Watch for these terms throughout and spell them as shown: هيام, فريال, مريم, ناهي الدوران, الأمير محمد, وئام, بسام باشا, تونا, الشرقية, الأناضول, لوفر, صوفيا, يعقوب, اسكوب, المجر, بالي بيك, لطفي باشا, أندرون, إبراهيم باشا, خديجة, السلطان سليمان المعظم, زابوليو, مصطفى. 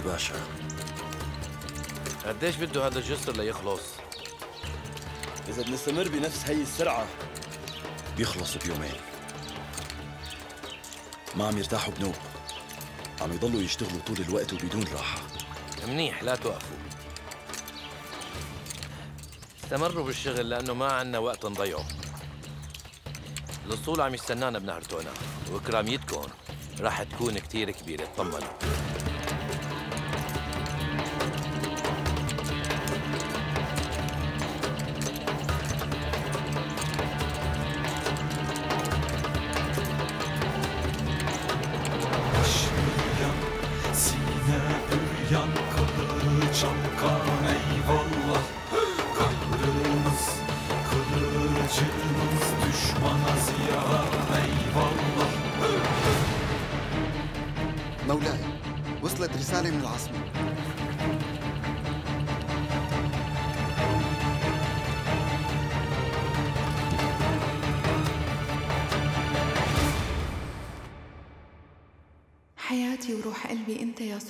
لطفي باشا. قديش بده هذا الجسر ليخلص؟ إذا بنستمر بنفس هي السرعة بيخلص بيومين. ما عم يرتاحوا بنوب، عم يضلوا يشتغلوا طول الوقت وبدون راحة. منيح، لا توقفوا، استمروا بالشغل لأنه ما عنا وقت نضيعه. الأسطول عم يستنانا بنهر تونا، وكراميتكم راح تكون كتير كبيرة، اطمنوا.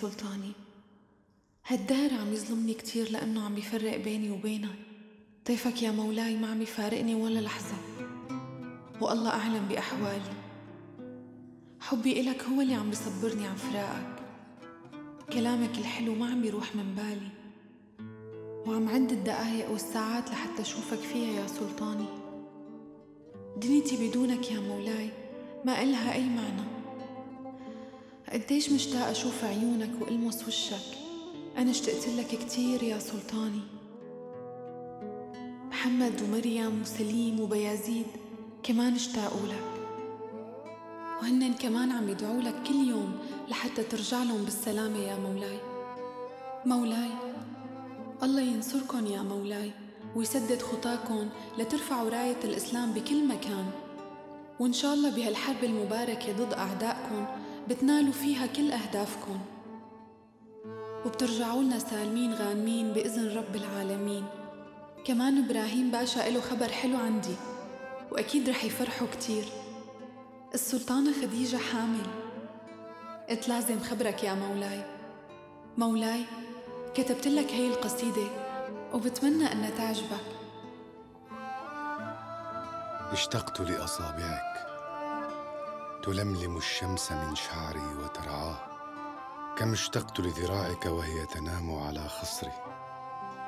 سلطاني، هالدهر عم يظلمني كثير لأنه عم يفرق بيني وبينك. طيفك يا مولاي ما عم يفارقني ولا لحظة، والله أعلم بأحوالي. حبي إلك هو اللي عم بيصبرني عن فراقك. كلامك الحلو ما عم يروح من بالي، وعم عد الدقايق والساعات لحتى أشوفك فيها يا سلطاني. دنيتي بدونك يا مولاي ما إلها أي معنى. قديش مشتاقة أشوف عيونك وألمس وشك، أنا اشتقت لك كتير يا سلطاني. محمد ومريم وسليم وبيازيد كمان اشتاقوا لك، وهنن كمان عم يدعوا لك كل يوم لحتى ترجع لهم بالسلامة يا مولاي. مولاي الله ينصركن يا مولاي ويسدد خطاكن لترفعوا راية الإسلام بكل مكان، وإن شاء الله بهالحرب المباركة ضد أعدائكن بتنالوا فيها كل أهدافكم وبترجعوا لنا سالمين غانمين بإذن رب العالمين. كمان إبراهيم باشا إله خبر حلو عندي، وأكيد رح يفرحوا كتير. السلطانة خديجة حامل، قلت لازم خبرك يا مولاي. مولاي كتبت لك هي القصيدة وبتمنى أنها تعجبك. اشتقت لأصابعك تلملم الشمس من شعري وترعاه، كم اشتقت لذراعك وهي تنام على خصري،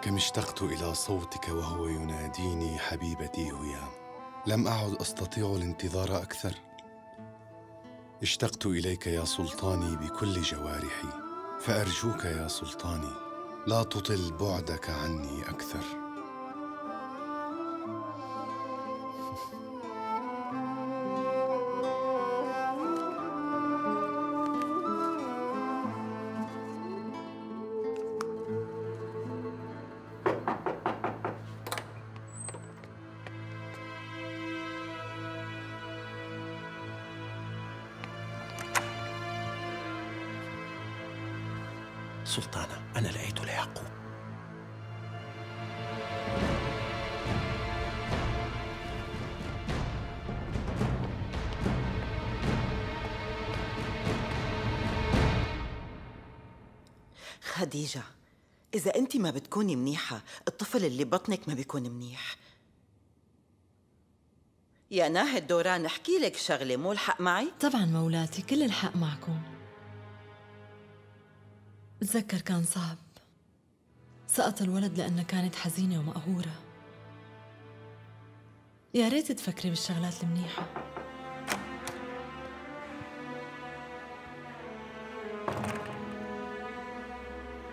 كم اشتقت إلى صوتك وهو يناديني حبيبتي هيام. لم أعد أستطيع الانتظار أكثر، اشتقت إليك يا سلطاني بكل جوارحي، فأرجوك يا سلطاني لا تطل بعدك عني أكثر. سلطانة، أنا لقيت ليعقوب. خديجة، إذا أنت ما بتكوني منيحة، الطفل اللي بطنك ما بيكون منيح. يا ناهي الدوران، احكي لك شغلة، مو الحق معي؟ طبعاً مولاتي، كل الحق معكم. بتذكر كان صعب، سقط الولد لأنها كانت حزينة ومقهورة. يا ريت تفكري بالشغلات المنيحة.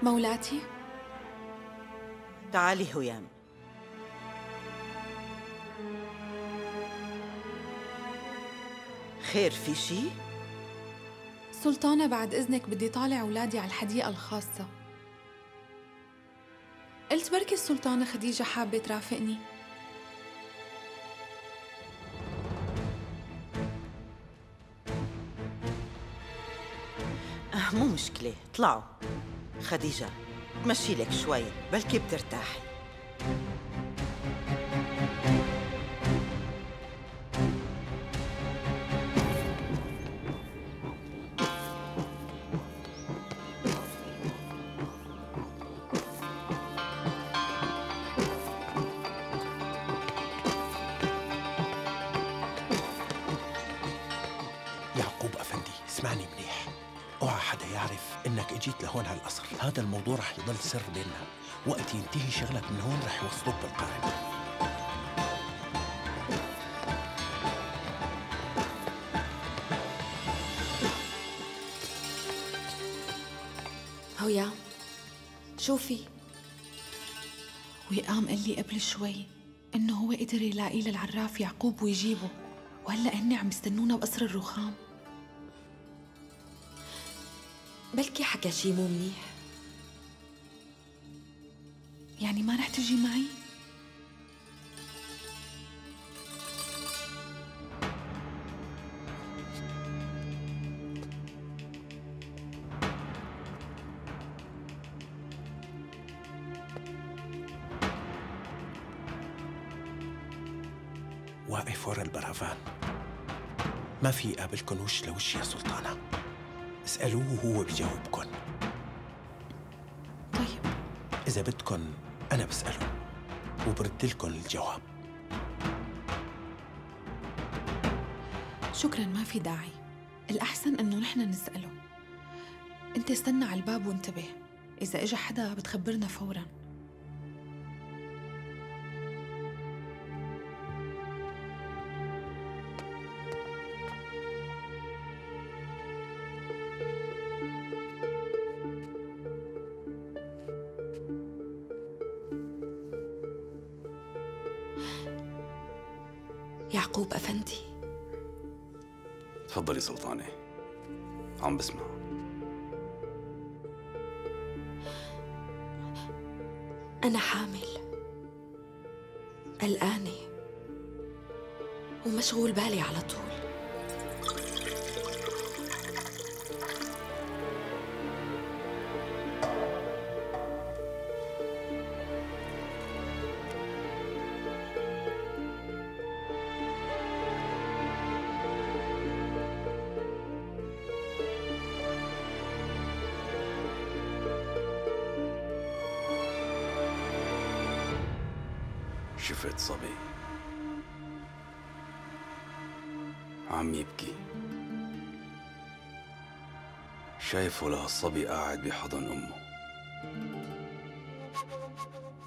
مولاتي تعالي هيام. خير، في شي؟ سلطانة بعد إذنك بدي طالع أولادي على الحديقة الخاصة. قلت بركي السلطانة خديجة حابة ترافقني. مو مشكلة، طلعوا. خديجة تمشي لك شوي بلكي بترتاحي. اسمعني مليح، اوعى حدا يعرف انك اجيت لهون على القصر. هذا الموضوع رح يضل سر بيننا، وقت ينتهي شغلك من هون رح يوصلوك بالقارب. وئام شوفي، وئام قال لي قبل شوي انه هو قدر يلاقي للعراف يعقوب ويجيبه، وهلا هن عم يستنونا بقصر الرخام. بلكي حكى شي مو منيح. يعني ما رح تجي معي؟ واقف ورا البرافان، ما في يقابلكن وش لوش يا سلطانة، اسألوه وهو بجاوبكن. طيب إذا بدكن أنا بسأله وبردلكن الجواب. شكراً، ما في داعي، الأحسن إنه نحن نسأله. أنت استنى على الباب وانتبه، إذا إجا حدا بتخبرنا فوراً. يعقوب أفندي. تفضلي سلطانة، عم بسمع. أنا حامل، قلقانة ومشغول بالي على طول. شفت صبي عم يبكي، شايفه لهالصبي قاعد بحضن أمه،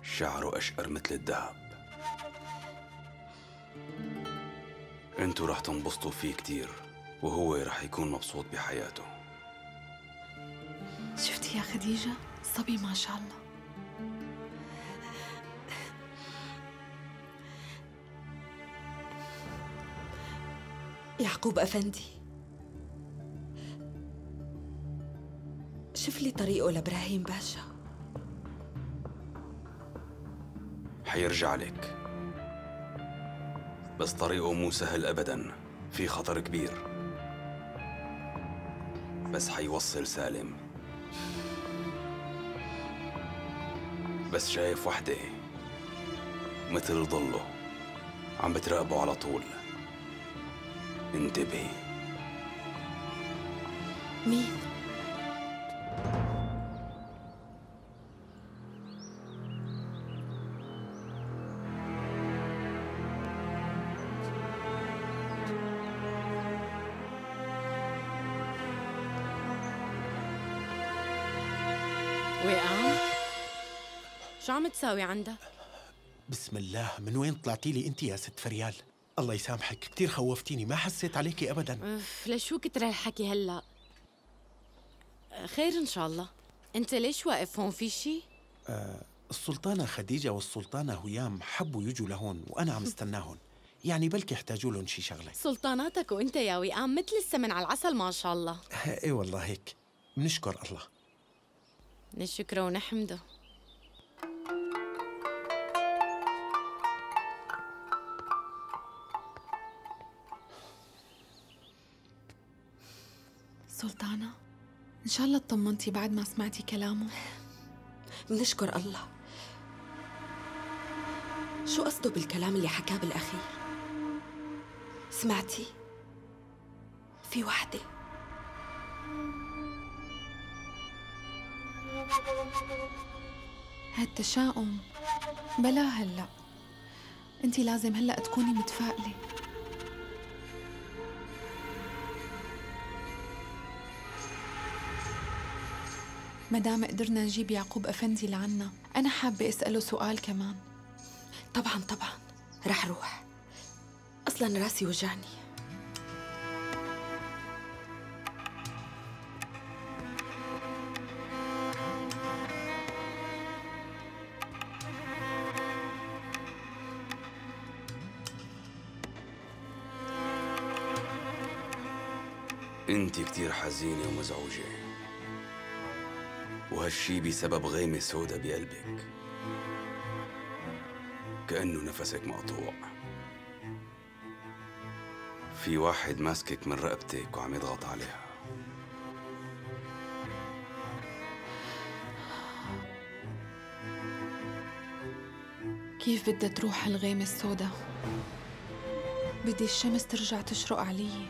شعره أشقر مثل الذهب. انتوا رح تنبسطوا فيه كتير، وهو رح يكون مبسوط بحياته. شفتي يا خديجة، الصبي ما شاء الله. يعقوب أفندي، شوف لي طريقه لإبراهيم باشا. حيرجع لك، بس طريقه مو سهل أبداً، في خطر كبير، بس حيوصل سالم. بس شايف وحدة مثل ضله عم بتراقبه على طول، انتبهي. مين؟ وئام شو عم تساوي عندك؟ بسم الله، من وين طلعتي لي انت يا ست فريال؟ الله يسامحك، كتير خوفتيني، ما حسيت عليكي أبداً. لشو كتر هالحكي هلأ؟ خير إن شاء الله. أنت ليش واقف هون، في شي؟ السلطانة خديجة والسلطانة هيام حبوا يجوا لهون وأنا عم استناهن، يعني بلكي يحتاجوا لهم شي شغلة. سلطاناتك وأنت يا وئام مثل السمن على العسل ما شاء الله. إيه والله هيك، بنشكر الله. نشكره ونحمده. سلطانة، إن شاء الله اطمنتي بعد ما سمعتي كلامه. بنشكر الله. شو قصده بالكلام اللي حكاه بالأخير؟ سمعتي؟ في وحدة هالتشاؤم بلا. هلأ أنت لازم هلأ تكوني متفائلة. مدام قدرنا نجيب يعقوب أفندي لعنا، أنا حابة أسأله سؤال كمان. طبعا رح روح، أصلا راسي وجعني. أنت كتير حزينة ومزعوجة، وهالشي بسبب غيمة سودا بقلبك، كأنه نفسك مقطوع. في واحد ماسكك من رقبتك وعم يضغط عليها. كيف بدها تروح هالغيمة السودا؟ بدي الشمس ترجع تشرق علي.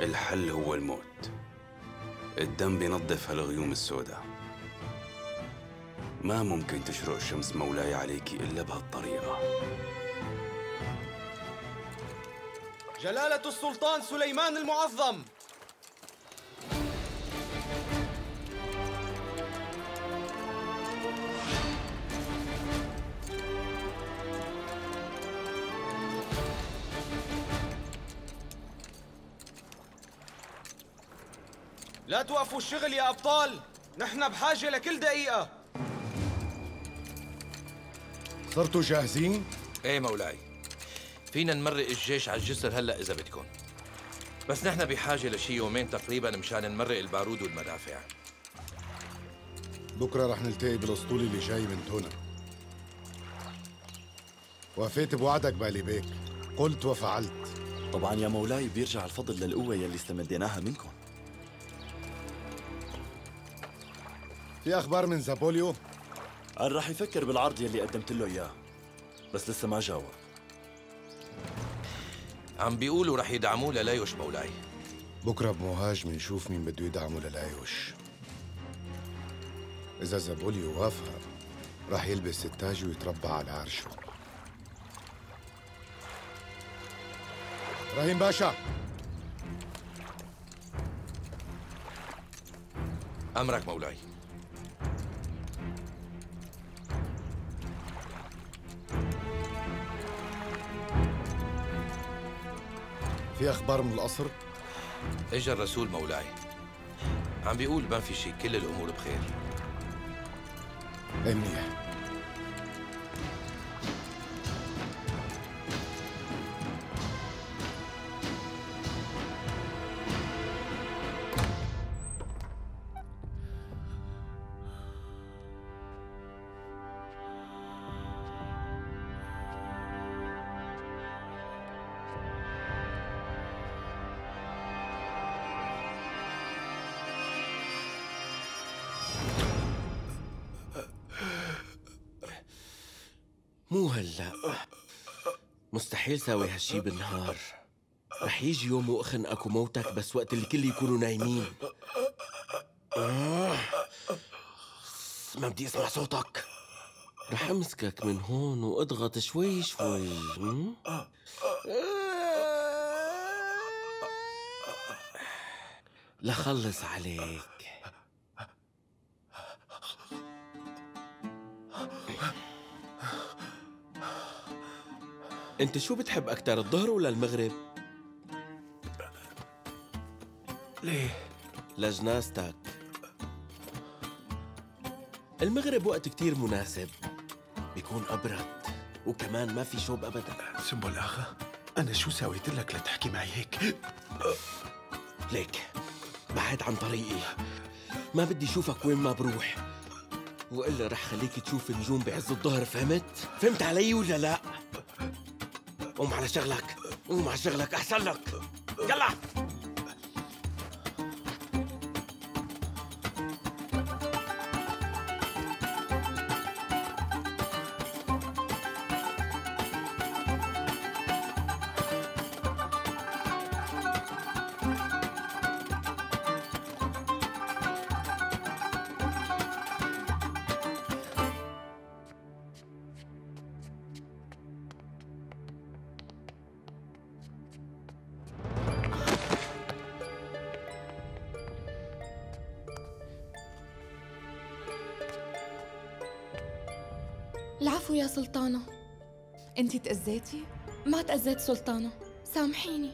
الحل هو الموت. الدم بينظف هالغيوم السوداء. ما ممكن تشرق الشمس مولاي عليكي إلا بهالطريقة. جلالة السلطان سليمان المعظم، لا توقفوا الشغل يا أبطال، نحن بحاجة لكل دقيقة. صرتوا جاهزين؟ إيه مولاي، فينا نمرق الجيش على الجسر هلأ إذا بدكم، بس نحن بحاجة لشي يومين تقريباً مشان نمرق البارود والمدافع. بكرة رح نلتقي بالأسطول اللي جاي من تونا. وفيت بوعدك بالي بيك، قلت وفعلت. طبعاً يا مولاي، بيرجع الفضل للقوة يلي استمديناها منكم. في أخبار من زابوليو؟ قال رح يفكر بالعرض يلي قدمت له إياه، بس لسه ما جاوب. عم بيقولوا رح يدعموه للايوش مولاي. بكرة بمهاجمة نشوف مين بده يدعمه للايوش. إذا زابوليو وافق رح يلبس التاج ويتربع على عرشه. إبراهيم باشا، أمرك مولاي. في أخبار من القصر؟ إجا الرسول مولاي، عم بيقول ما في شيء، كل الأمور بخير. منيح. مو هلا، مستحيل ساوي هالشي بالنهار. رح يجي يوم واخنقك وموتك، بس وقت الكل يكونوا نايمين. ما بدي اسمع صوتك. رح امسكك من هون واضغط شوي شوي. لخلص عليك. انت شو بتحب اكتر، الظهر ولا المغرب؟ ليه؟ لجناستك. المغرب وقت كتير مناسب، بيكون ابرد وكمان ما في شوب ابدا. سمبول اخا، انا شو سويت لك لتحكي معي هيك؟ ليك بعد عن طريقي، ما بدي اشوفك وين ما بروح، والا رح خليك تشوف النجوم بعز الظهر. فهمت؟ فهمت علي ولا لا؟ قوم على شغلك، قوم على شغلك، أحسن لك. يلا ألف يا سلطانة. أنتي تأذيتي؟ ما تأذيت سلطانة، سامحيني.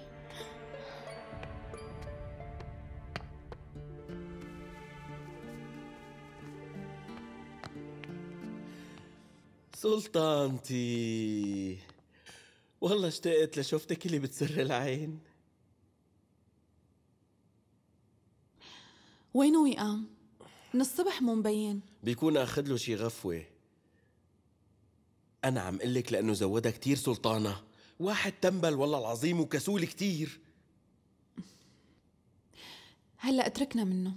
سلطانتي، والله اشتقت لشوفتك اللي بتسر العين. وينو وئام؟ من الصبح مو مبين. بيكون اخذ له شي غفوه. انا عم قلك لانه زودها كثير سلطانه، واحد تنبل والله العظيم وكسول كثير. هلا اتركنا منه.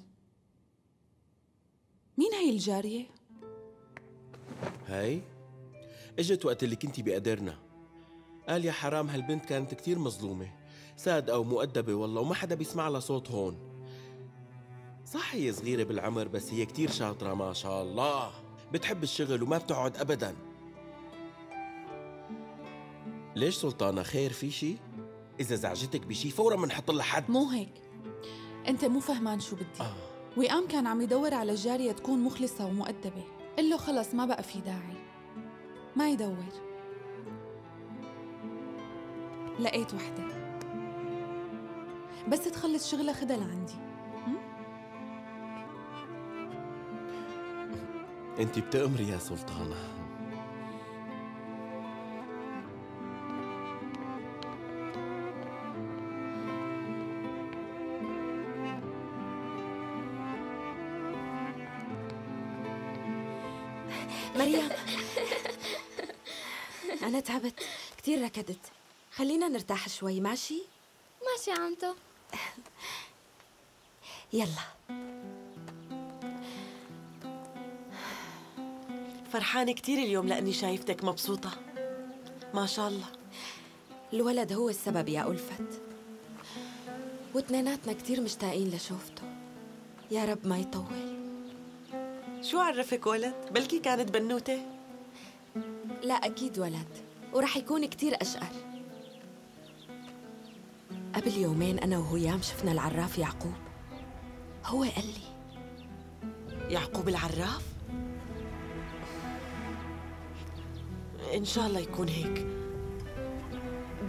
مين هي الجاريه؟ هاي اجت وقت اللي كنتي بقدرنا. قال يا حرام هالبنت كانت كثير مظلومه، صادقه ومؤدبه والله، وما حدا بيسمع لها صوت هون. صح هي صغيرة بالعمر بس هي كتير شاطرة ما شاء الله، بتحب الشغل وما بتقعد أبداً. ليش سلطانة، خير في شي؟ إذا زعجتك بشي فوراً بنحط لها حد. مو هيك، أنت مو فهمان شو بدي. وئام كان عم يدور على جارية تكون مخلصة ومؤدبة، قل له خلص ما بقى في داعي ما يدور. لقيت وحدة بس تخلص شغلها خدها لعندي. انتي بتأمري يا سلطانة. مريم أنا تعبت كثير، ركضت، خلينا نرتاح شوي. ماشي ماشي عمتو، يلا. فرحانة كتير اليوم لأني شايفتك مبسوطة ما شاء الله. الولد هو السبب يا ألفت، واتنيناتنا كتير مشتاقين لشوفته، يا رب ما يطول. شو عرفك ولد؟ بلكي كانت بنوتة؟ لا أكيد ولد، ورح يكون كتير أشقر. قبل يومين أنا وهيام شفنا العراف يعقوب، هو قال لي. يعقوب العراف؟ إن شاء الله يكون هيك،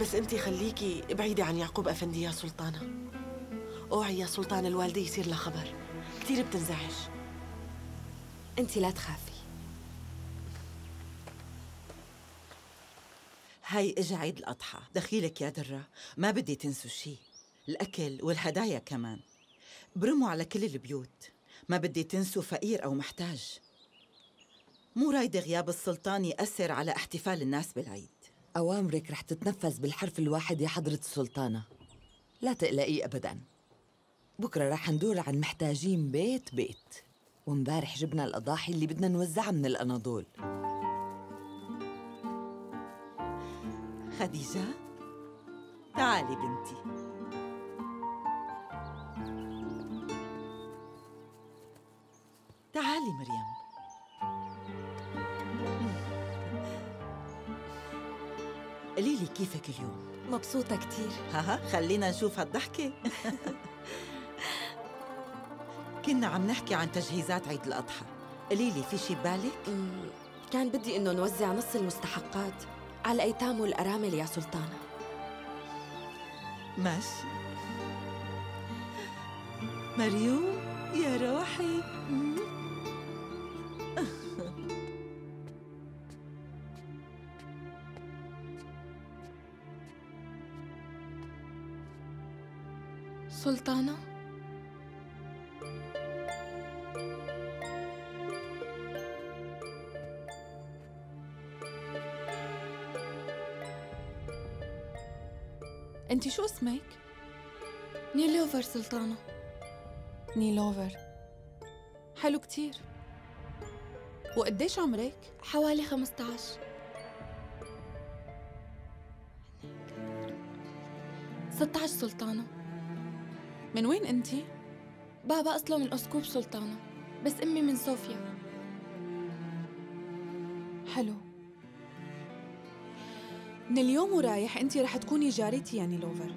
بس أنتِ خليكي بعيدة عن يعقوب أفندي يا سلطانة. أوعي يا سلطانة الوالدة يصير لها خبر، كثير بتنزعج. أنتِ لا تخافي. هاي إجا عيد الأضحى، دخيلك يا درة، ما بدي تنسوا شيء، الأكل والهدايا كمان، برموا على كل البيوت، ما بدي تنسوا فقير أو محتاج. مو رايدة غياب السلطان يأثر على احتفال الناس بالعيد. أوامرك رح تتنفذ بالحرف الواحد يا حضرة السلطانة، لا تقلقي أبداً. بكرة رح ندور عن محتاجين بيت بيت، ومبارح جبنا الأضاحي اللي بدنا نوزعها من الأناضول. خديجة تعالي بنتي. تعالي مريم. قليلي كيفك اليوم؟ مبسوطة كتير. هاها خلينا نشوف هالضحكة. كنا عم نحكي عن تجهيزات عيد الأضحى، قليلي في شي ببالك؟ كان بدي إنه نوزع نص المستحقات على الأيتام والأرامل يا سلطانة. ماشي مريم يا روحي. سلطانة؟ أنتي شو اسمك؟ نيلوفر سلطانة. نيلوفر حلو كتير. وقديش عمرك؟ حوالي 15. سلطانة. من وين انتي؟ بابا اصله من اسكوب سلطانة، بس امي من صوفيا. حلو. من اليوم ورايح انتي رح تكوني جارتي يعني لوفر.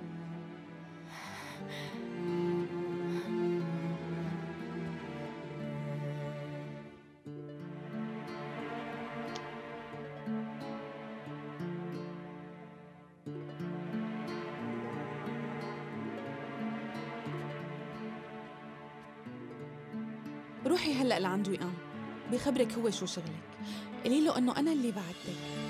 روحي هلأ لعند وئام، بخبرك هو شو شغلك، قولي له إنه أنا اللي بعتك.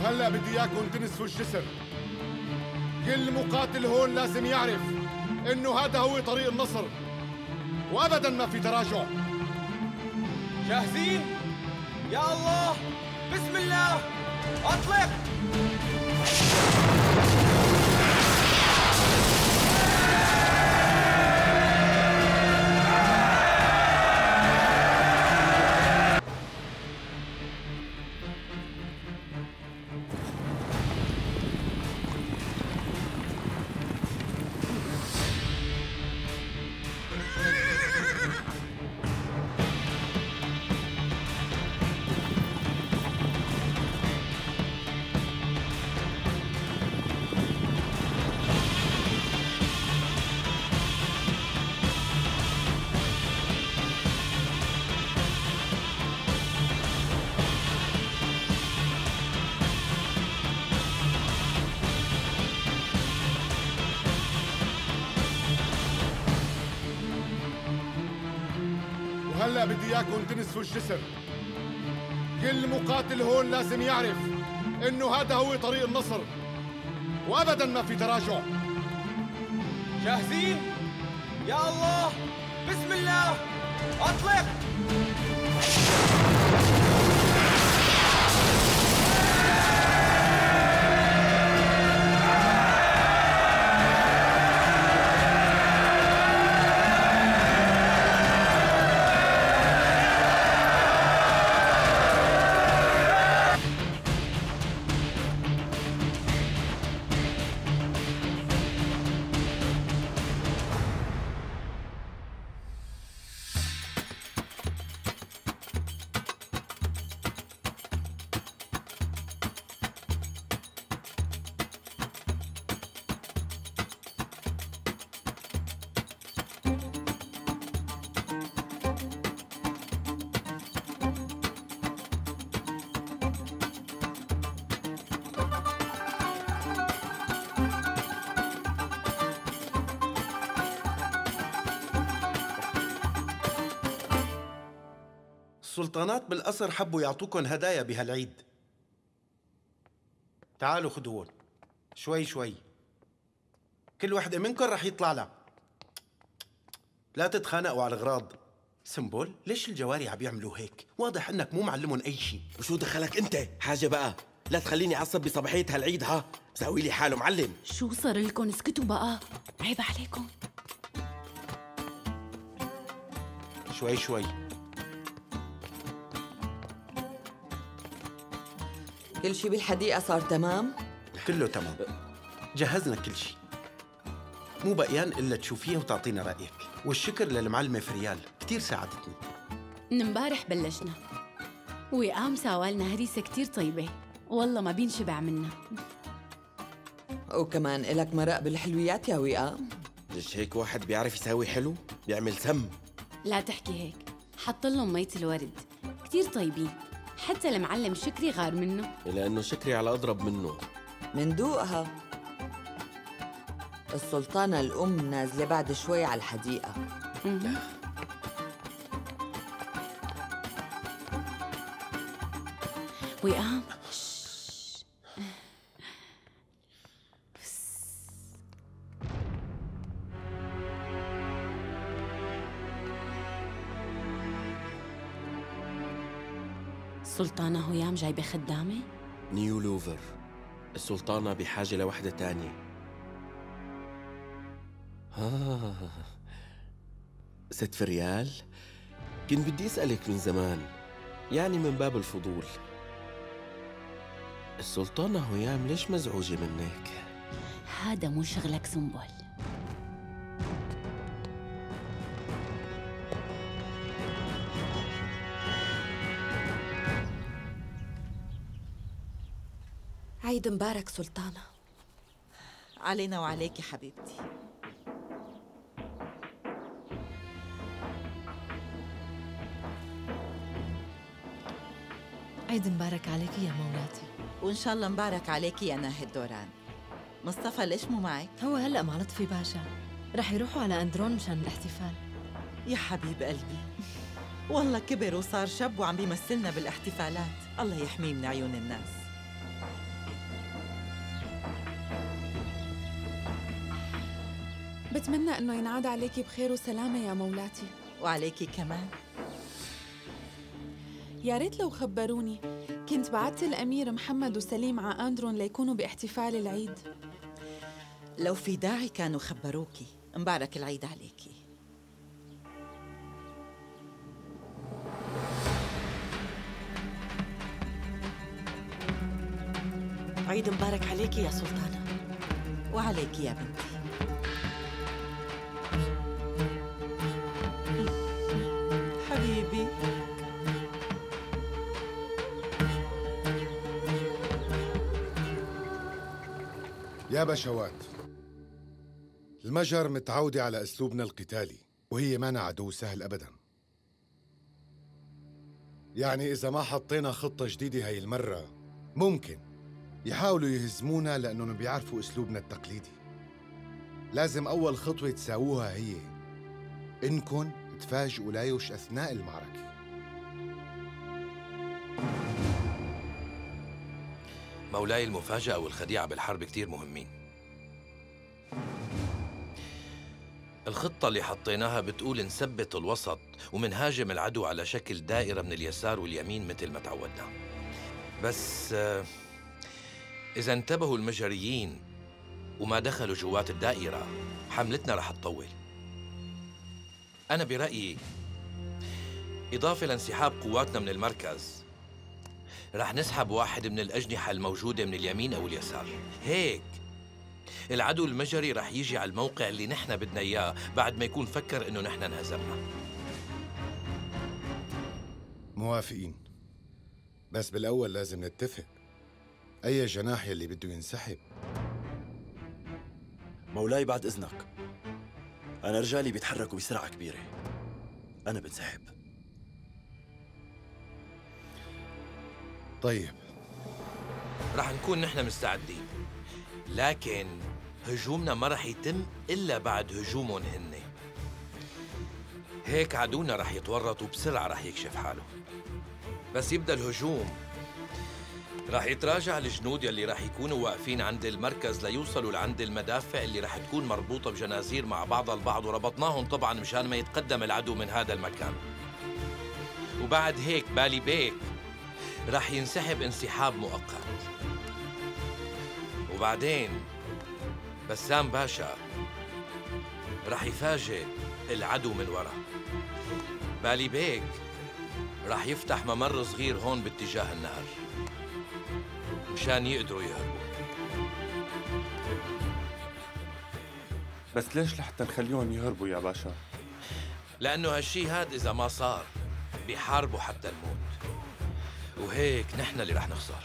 هلا بدي اياكم تنسفوا الجسر. كل مقاتل هون لازم يعرف انه هذا هو طريق النصر، وابدا ما في تراجع. جاهزين؟ يا الله، بسم الله، اطلق! هلا بدي اياكم تنسفوا الجسر. كل مقاتل هون لازم يعرف انه هذا هو طريق النصر، وابدا ما في تراجع. جاهزين؟ يا الله، بسم الله، اطلق! السلطانات بالقصر حبوا يعطوكن هدايا بهالعيد. تعالوا خدوهن شوي شوي، كل وحده منكن رح يطلع لها. لا تتخانقوا على الغراض. سمبول، ليش الجواري عم يعملوا هيك؟ واضح انك مو معلمهم اي شيء. وشو دخلك انت؟ حاجه بقى، لا تخليني اعصب بصبحيه هالعيد. ها، ساوي لي حاله معلم. شو صار لكم؟ اسكتوا بقى، عيب عليكم. شوي شوي. كل شيء بالحديقة صار تمام؟ كله تمام، جهزنا كل شيء، مو بقيان إلا تشوفيها وتعطينا رأيك. والشكر للمعلمة فريال، كتير ساعدتني. من امبارح بلشنا، وئام ساوالنا هريسة كتير طيبة، والله ما بينشبع منها. وكمان إلك مرق بالحلويات يا وئام. ليش هيك؟ واحد بيعرف يساوي حلو بيعمل سم. لا تحكي هيك، حط لهم مية الورد، كتير طيبين. حتى المعلم شكري غار منه، لأنه شكري على أضرب منه. من ذوقها. السلطانة الأم نازلة بعد شوي على الحديقة. وئام، سلطانة هيام جايبة خدامة؟ نيو لوفر، السلطانة بحاجة لوحدة تانية. ست فريال، كنت بدي أسألك من زمان، يعني من باب الفضول، السلطانة هيام ليش مزعوجة منك؟ هذا مو شغلك سمبول. عيد مبارك سلطانة. علينا وعليكي حبيبتي. عيد مبارك عليكي يا مولاتي. وإن شاء الله مبارك عليكي يا ناهي الدوران. مصطفى ليش مو معك؟ هو هلأ مع لطفي باشا، رح يروحوا على أندرون مشان الاحتفال. يا حبيب قلبي، والله كبر وصار شاب وعم بيمثلنا بالاحتفالات، الله يحميه من عيون الناس. بتمنى إنه ينعاد عليكي بخير وسلامة يا مولاتي. وعليكي كمان. يا ريت لو خبروني، كنت بعت الأمير محمد وسليم ع أندرون ليكونوا باحتفال العيد. لو في داعي كانوا خبروكي. مبارك العيد عليكي. عيد مبارك عليكي يا سلطانة. وعليكي يا بنتي. يا بشوات، المجر متعودة على أسلوبنا القتالي، وهي مانا عدو سهل أبداً. يعني إذا ما حطينا خطة جديدة هاي المرة، ممكن يحاولوا يهزمونا لأنهم بيعرفوا أسلوبنا التقليدي. لازم أول خطوة تساووها هي إنكن تفاجئوا لايوش أثناء المعركة. مولاي، المفاجأة والخديعة بالحرب كتير مهمين. الخطة اللي حطيناها بتقول نثبت الوسط ومنهاجم العدو على شكل دائرة من اليسار واليمين مثل ما تعودنا. بس إذا انتبهوا المجريين وما دخلوا جوات الدائرة، حملتنا رح تطول. أنا برأيي إضافة لانسحاب قواتنا من المركز، رح نسحب واحد من الأجنحة الموجودة من اليمين أو اليسار. هيك العدو المجري رح يجي على الموقع اللي نحن بدنا إياه بعد ما يكون فكر إنه نحن انهزمنا. موافقين، بس بالأول لازم نتفق أي جناح يلي بده ينسحب. مولاي بعد إذنك، أنا رجالي بيتحركوا بسرعة كبيرة، أنا بنسحب. طيب، رح نكون نحن مستعدين، لكن هجومنا ما رح يتم إلا بعد هجومهم هن. هيك عدونا رح يتورط وبسرعة رح يكشف حاله. بس يبدأ الهجوم رح يتراجع الجنود يلي رح يكونوا واقفين عند المركز ليوصلوا لعند المدافع اللي رح تكون مربوطة بجنازير مع بعضها البعض، وربطناهم طبعاً مشان ما يتقدم العدو من هذا المكان. وبعد هيك بالي بيك رح ينسحب انسحاب مؤقت. وبعدين بسام باشا رح يفاجئ العدو من ورا. بالي بيك رح يفتح ممر صغير هون باتجاه النهر مشان يقدروا يهربوا. بس ليش لحتى نخليهم يهربوا يا باشا؟ لأنه هالشي هاد إذا ما صار بيحاربوا حتى الموت، وهيك نحن اللي رح نخسر.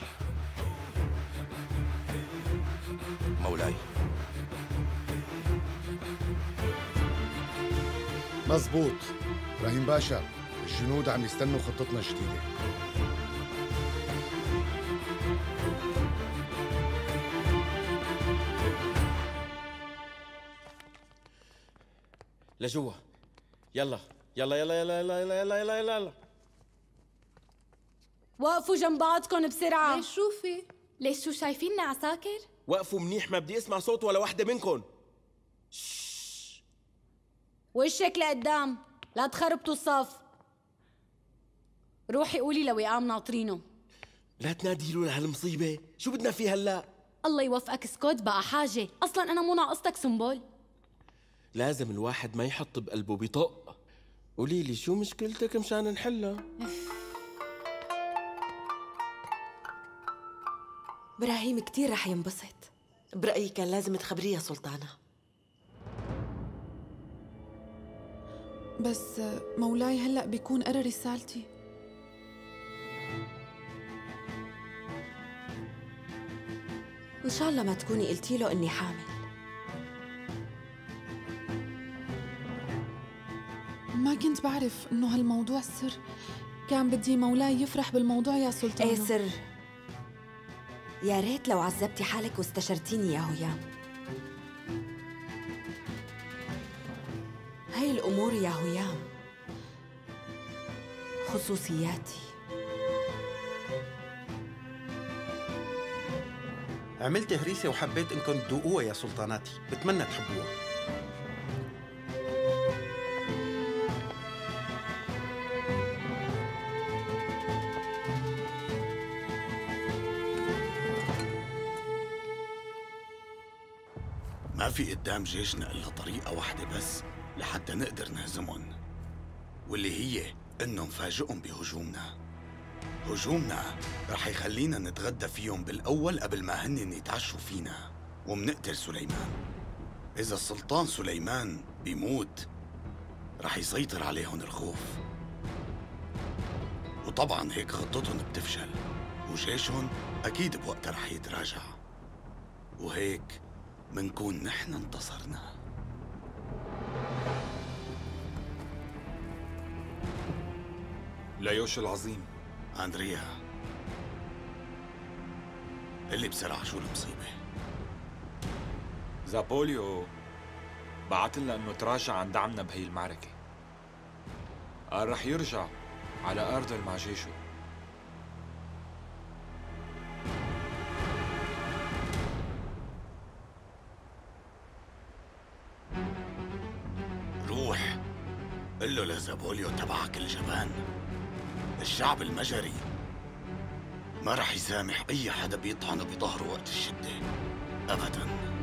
مولاي، مزبوط إبراهيم باشا، الجنود عم يستنوا خطتنا الجديدة. لجوا، يلا يلا يلا يلا يلا يلا يلا يلا يلا يلا. وقفوا جنب بعضكم بسرعة. ليش؟ شو في؟ ليش؟ شو شايفيننا عساكر؟ وقفوا منيح، ما بدي اسمع صوت ولا وحدة منكم. شش، وشك لقدام، لا تخربطوا الصف. روحي قولي لوئام ناطرينه. لا تنادي له لهالمصيبة، شو بدنا فيه هلا؟ الله يوفقك اسكت بقى حاجة، أصلاً أنا مو ناقصتك سمبول. لازم الواحد ما يحط بقلبه بطق. قولي لي شو مشكلتك مشان نحلها؟ إبراهيم كتير رح ينبسط. برأيي كان لازم تخبريها سلطانة. بس مولاي هلأ بيكون قرأ رسالتي. إن شاء الله ما تكوني قلتي له إني حامل. ما كنت بعرف إنه هالموضوع سر، كان بدي مولاي يفرح بالموضوع يا سلطانة. إيه سر؟ يا ريت لو عذبتي حالك واستشرتيني يا هيام. هاي الأمور يا هيام خصوصياتي. عملت هريسة وحبيت إنكم تذوقوها يا سلطاناتي، بتمنى تحبوها. ما في قدام جيشنا إلا طريقة واحدة بس لحتى نقدر نهزمهم، واللي هي إنه نفاجئهم بهجومنا. هجومنا رح يخلينا نتغدى فيهم بالأول قبل ما هن يتعشوا فينا ومنقتل سليمان. إذا السلطان سليمان بيموت رح يسيطر عليهم الخوف، وطبعاً هيك خطتهم بتفشل وجيشهم أكيد بوقتها رح يتراجع، وهيك منكون نحن انتصرنا. ليوش العظيم أندريا، اللي بسرعة شو المصيبة؟ زابوليو بعت لنا إنه تراجع عن دعمنا بهي المعركة، قال رح يرجع على أرضه مع جيشه. روح قل له لزابوليو تبعك الجبان الشعب المجري ما رح يسامح أي حدا بيطعنه بظهره وقت الشدة أبداً.